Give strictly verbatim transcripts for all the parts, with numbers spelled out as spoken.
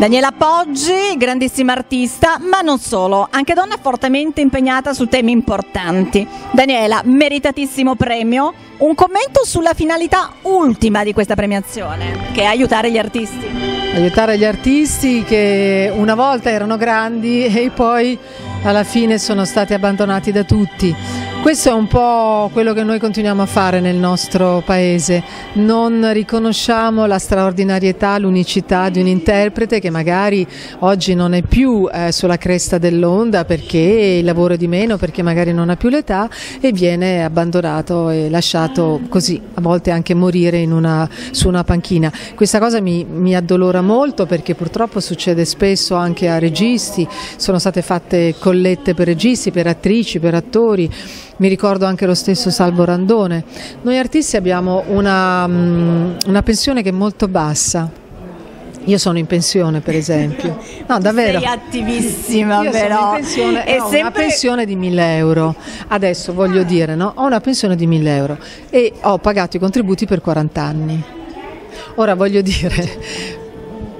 Daniela Poggi, grandissima artista, ma non solo, anche donna fortemente impegnata su temi importanti. Daniela, meritatissimo premio. Un commento sulla finalità ultima di questa premiazione, che è aiutare gli artisti. Aiutare gli artisti che una volta erano grandi e poi alla fine sono stati abbandonati da tutti. Questo è un po' quello che noi continuiamo a fare nel nostro paese, non riconosciamo la straordinarietà, l'unicità di un interprete che magari oggi non è più eh, sulla cresta dell'onda perché lavora di meno, perché magari non ha più l'età e viene abbandonato e lasciato così, a volte anche morire in una, su una panchina. Questa cosa mi, mi addolora molto perché purtroppo succede spesso anche a registi, sono state fatte collette per registi, per attrici, per attori. Mi ricordo anche lo stesso Salvo Randone. Noi artisti abbiamo una, una pensione che è molto bassa. Io sono in pensione, per esempio. No, davvero. Sei attivissima, io però. Sono in pensione, è no, sempre... una pensione di mille euro. Adesso voglio dire, no? Ho una pensione di mille euro e ho pagato i contributi per quaranta anni. Ora voglio dire,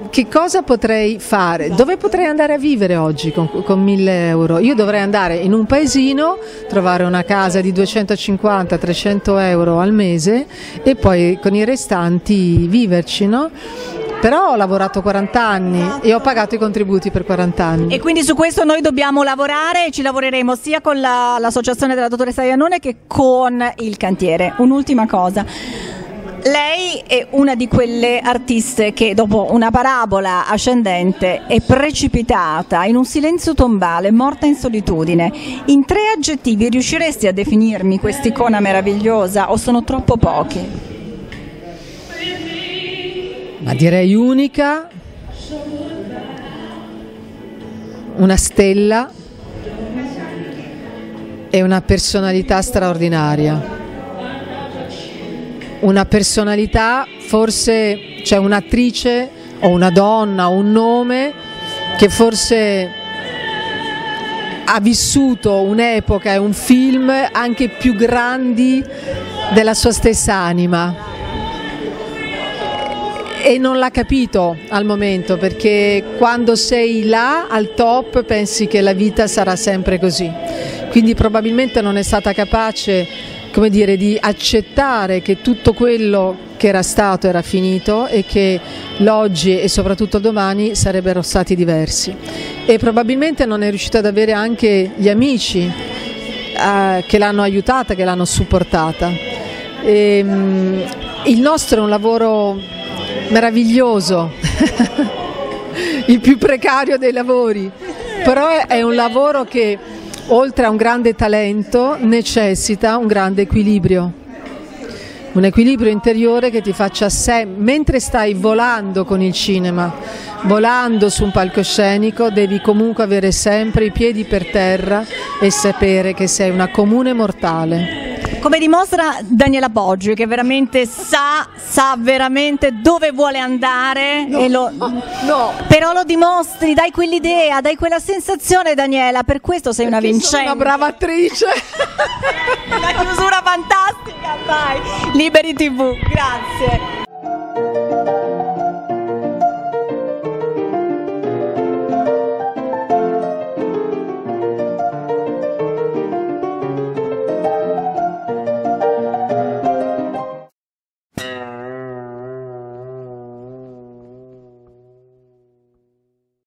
che cosa potrei fare? Dove potrei andare a vivere oggi con, con mille euro? Io dovrei andare in un paesino, trovare una casa di duecentocinquanta trecento euro al mese e poi con i restanti viverci, no? Però ho lavorato quaranta anni e ho pagato i contributi per quaranta anni. E quindi su questo noi dobbiamo lavorare e ci lavoreremo sia con l'associazione della dottoressa Iannone che con il cantiere. Un'ultima cosa. Lei è una di quelle artiste che dopo una parabola ascendente è precipitata in un silenzio tombale, morta in solitudine. In tre aggettivi riusciresti a definirmi quest'icona meravigliosa o sono troppo pochi? Ma direi unica, una stella e una personalità straordinaria. Una personalità, forse c'è cioè un'attrice o una donna o un nome che forse ha vissuto un'epoca e un film anche più grandi della sua stessa anima e non l'ha capito al momento, perché quando sei là al top pensi che la vita sarà sempre così, quindi probabilmente non è stata capace, come dire, di accettare che tutto quello che era stato era finito e che l'oggi e soprattutto domani sarebbero stati diversi. E probabilmente non è riuscita ad avere anche gli amici eh, che l'hanno aiutata, che l'hanno supportata. E, mh, il nostro è un lavoro meraviglioso, il più precario dei lavori, però è, è un lavoro che oltre a un grande talento necessita un grande equilibrio, un equilibrio interiore che ti faccia sé, mentre stai volando con il cinema, volando su un palcoscenico devi comunque avere sempre i piedi per terra e sapere che sei una comune mortale. Come dimostra Daniela Poggi, che veramente sa, sa veramente dove vuole andare, no, e lo, no. Però lo dimostri, dai quell'idea, dai quella sensazione Daniela, per questo sei, perché una vincente. Sono una brava attrice. Una chiusura fantastica, vai. Liberi tivù, grazie.